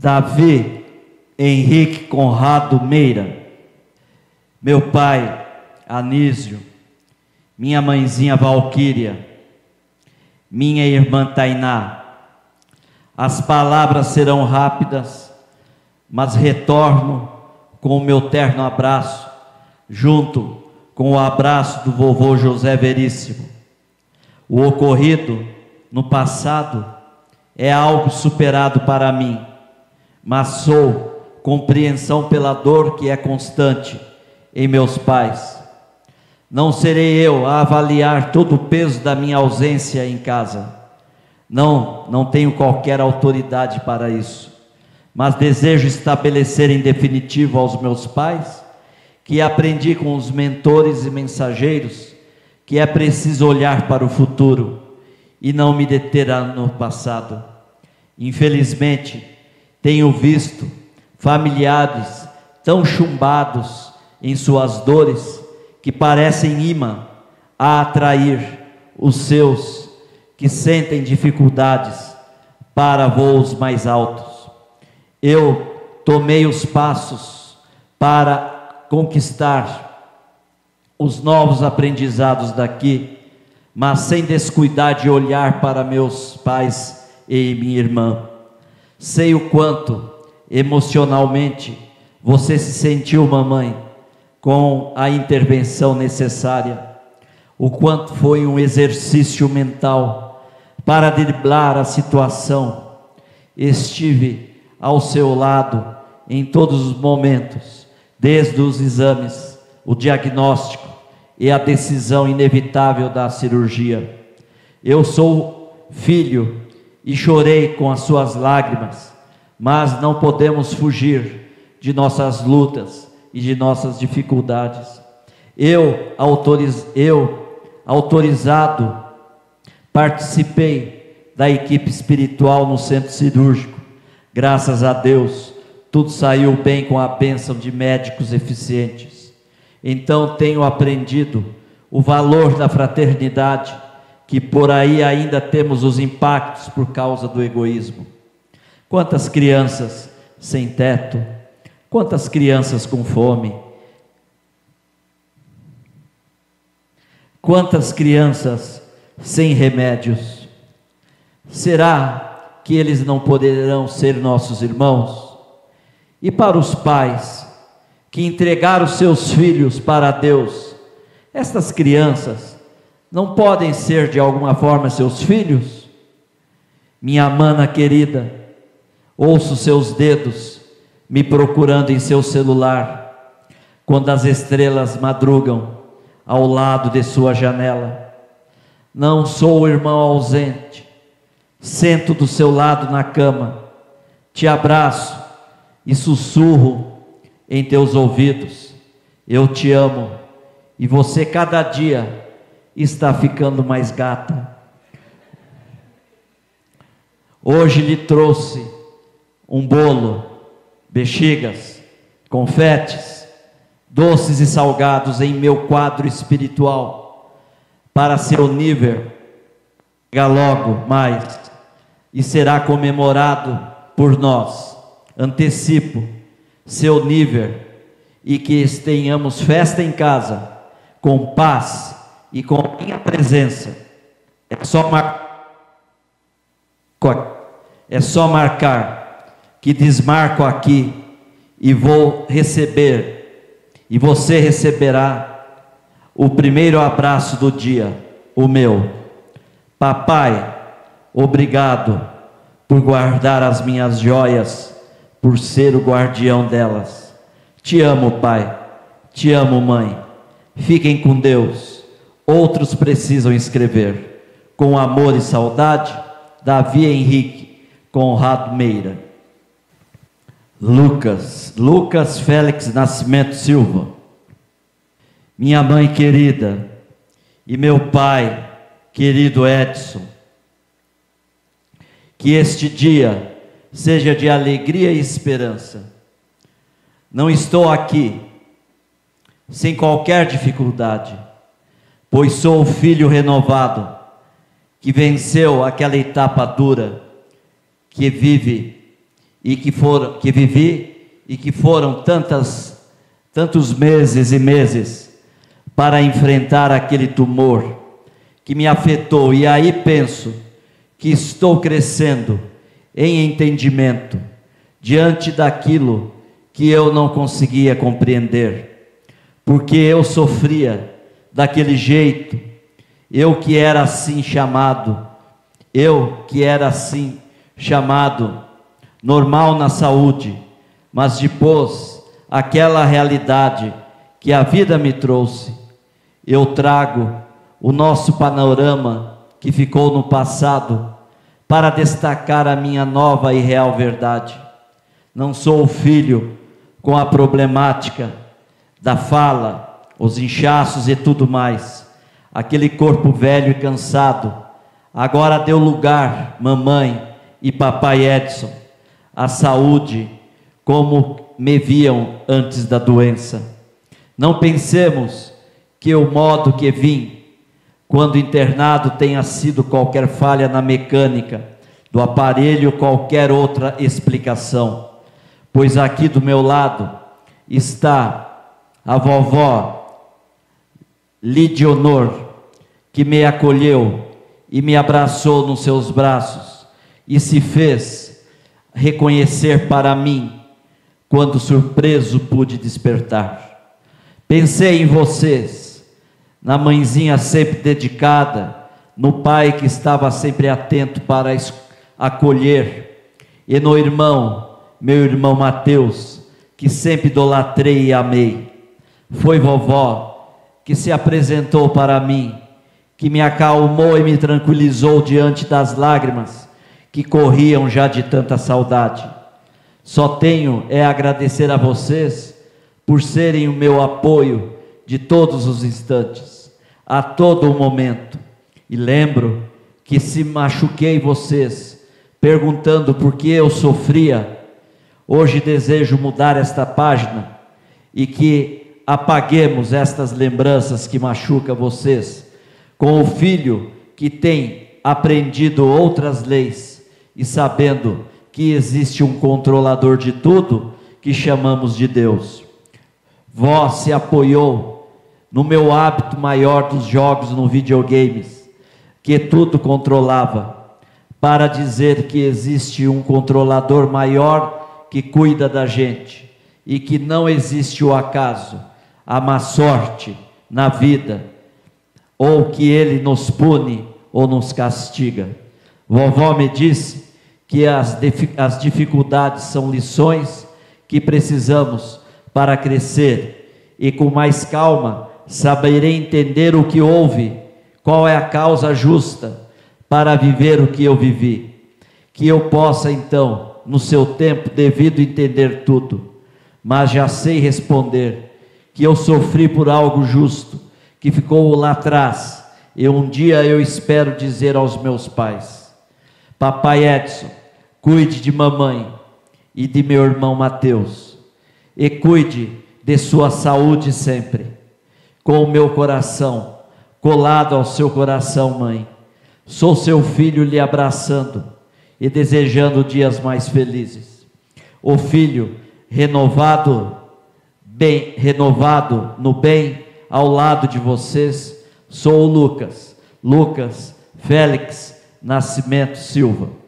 David Henrique Conrado Meira, meu pai Anísio, minha mãezinha Valquíria, minha irmã Tainá. As palavras serão rápidas, mas retorno com o meu terno abraço, junto com o abraço do vovô José Veríssimo. O ocorrido no passado é algo superado para mim, mas sou compreensão pela dor que é constante em meus pais. Não serei eu a avaliar todo o peso da minha ausência em casa. Não tenho qualquer autoridade para isso, mas desejo estabelecer em definitivo aos meus pais que aprendi com os mentores e mensageiros que é preciso olhar para o futuro e não me deter no passado. Infelizmente, tenho visto familiares tão chumbados em suas dores que parecem imã a atrair os seus que sentem dificuldades para voos mais altos. Eu tomei os passos para conquistar os novos aprendizados daqui, mas sem descuidar de olhar para meus pais e minha irmã. Sei o quanto emocionalmente você se sentiu, mamãe, com a intervenção necessária, o quanto foi um exercício mental para driblar a situação. Estive ao seu lado em todos os momentos, desde os exames, o diagnóstico e a decisão inevitável da cirurgia. Eu sou filho e chorei com as suas lágrimas, mas não podemos fugir de nossas lutas e de nossas dificuldades. Eu, autorizado, participei da equipe espiritual no centro cirúrgico. Graças a Deus, tudo saiu bem com a bênção de médicos eficientes. Então tenho aprendido o valor da fraternidade, que por aí ainda temos os impactos por causa do egoísmo. Quantas crianças sem teto, quantas crianças com fome, quantas crianças sem remédios. Será que eles não poderão ser nossos irmãos? E para os pais que entregaram seus filhos para Deus, estas crianças não podem ser de alguma forma seus filhos? Minha mana querida, ouço seus dedos me procurando em seu celular, quando as estrelas madrugam ao lado de sua janela. Não sou o irmão ausente, sento do seu lado na cama, te abraço e sussurro em teus ouvidos: eu te amo, e você cada dia está ficando mais gata. Hoje lhe trouxe um bolo, bexigas, confetes, doces e salgados em meu quadro espiritual, para seu nível, pega logo mais, e será comemorado por nós. Antecipo seu nível e que tenhamos festa em casa, com paz e com a minha presença. É só marcar que desmarco aqui e vou receber, e você receberá o primeiro abraço do dia, o meu. Papai, obrigado por guardar as minhas joias, por ser o guardião delas. Te amo, pai. Te amo, mãe. Fiquem com Deus. Outros precisam escrever. Com amor e saudade, David Henrique Conrado Meira. Lucas Félix Nascimento Silva. Minha mãe querida e meu pai querido Edson, que este dia seja de alegria e esperança. Não estou aqui sem qualquer dificuldade, pois sou o filho renovado que venceu aquela etapa dura que vive e que vivi e que foram tantos meses e meses para enfrentar aquele tumor que me afetou. E aí penso que estou crescendo em entendimento diante daquilo que eu não conseguia compreender, porque eu sofria daquele jeito, eu que era assim chamado, normal na saúde, mas depois aquela realidade que a vida me trouxe, eu trago o nosso panorama que ficou no passado para destacar a minha nova e real verdade. Não sou o filho com a problemática da fala, os inchaços e tudo mais. Aquele corpo velho e cansado agora deu lugar, mamãe e papai Edson, à saúde como me viam antes da doença. Não pensemos que o modo que vim, quando internado, tenha sido qualquer falha na mecânica do aparelho, qualquer outra explicação, pois aqui do meu lado está a vovó Lídia Honor, que me acolheu e me abraçou nos seus braços e se fez reconhecer para mim quando surpreso pude despertar. Pensei em vocês, na mãezinha sempre dedicada, no pai que estava sempre atento para acolher, e no irmão, meu irmão Mateus, que sempre idolatrei e amei. Foi vovó que se apresentou para mim, que me acalmou e me tranquilizou diante das lágrimas que corriam já de tanta saudade. Só tenho é agradecer a vocês por serem o meu apoio de todos os instantes, a todo o momento. E lembro que se machuquei vocês, perguntando por que eu sofria. Hoje desejo mudar esta página e que apaguemos estas lembranças que machucam vocês, com o filho que tem aprendido outras leis e sabendo que existe um controlador de tudo que chamamos de Deus. Vós se apoiou no meu hábito maior dos jogos no videogames, que tudo controlava, para dizer que existe um controlador maior que cuida da gente e que não existe o acaso, a má sorte na vida, ou que ele nos pune ou nos castiga. Vovó me disse que as dificuldades são lições que precisamos para crescer, e com mais calma saberei entender o que houve, qual é a causa justa para viver o que eu vivi, que eu possa então, no seu tempo devido, entender tudo, mas já sei responder que eu sofri por algo justo, que ficou lá atrás, e um dia eu espero dizer aos meus pais: papai Edson, cuide de mamãe e de meu irmão Mateus, e cuide de sua saúde sempre, com o meu coração colado ao seu coração, mãe. Sou seu filho lhe abraçando e desejando dias mais felizes. O filho renovado no bem, ao lado de vocês, sou o Lucas Félix Nascimento Silva.